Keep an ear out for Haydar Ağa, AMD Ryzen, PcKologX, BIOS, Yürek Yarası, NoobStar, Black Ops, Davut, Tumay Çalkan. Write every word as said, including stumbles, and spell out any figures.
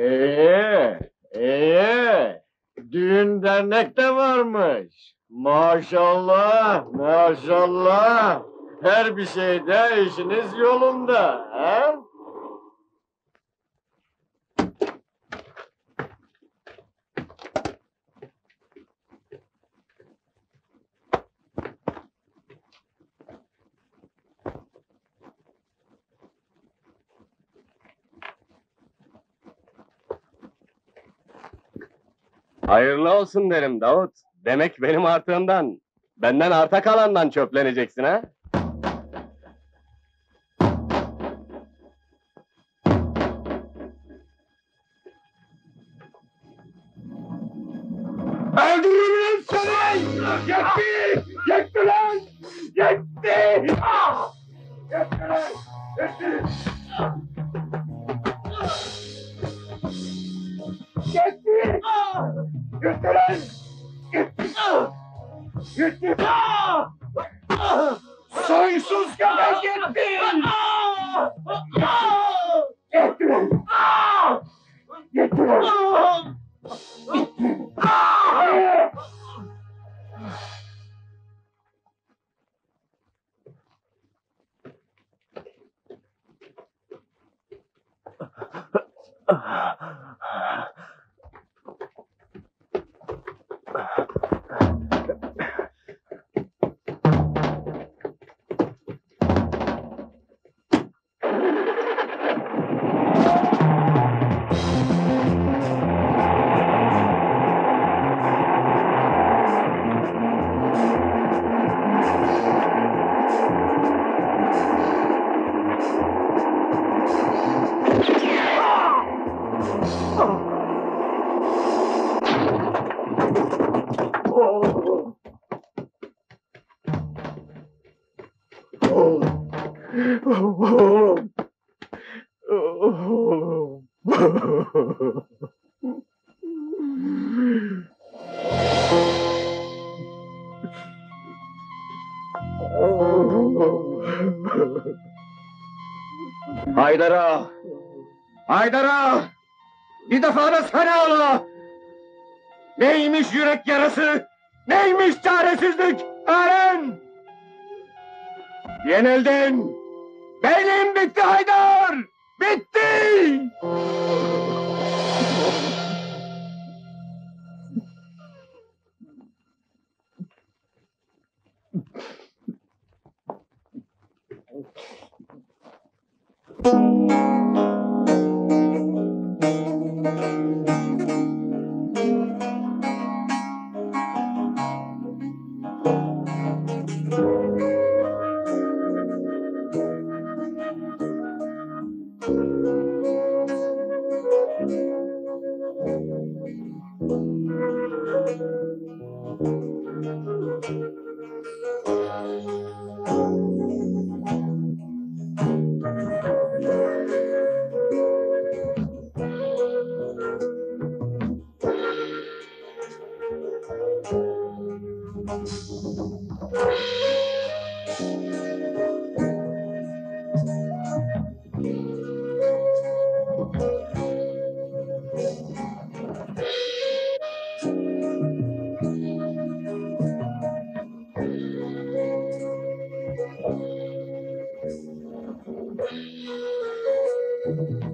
Eee, eee, düğün dernek de varmış. Maşallah, maşallah. Her bir şeyde işiniz yolunda, he? Hayırlı olsun derim Davut. Demek benim artığımdan, benden arta kalandan çöpleneceksin ha? Öldürürüm seni! Yetti! Yetti lan! Yetti! Ah! Yetti lan! Yetti! Yetti! Ah! Yetti lan! Yetti! Ah! Yetti! Ah! Ah! Soysuz kadar yettin! Ah! Ah! Yetti lan! Ah! Yetti lan! Ah! Bitti! Ah! Oğlum, oğlum, Haydar Ağa, Haydar Ağa, bir defa da sana Allah. Neymiş yürek yarası, neymiş çaresizlik, öğren. Yenildin. Benim bitti Haydar! Bitti! Thank you.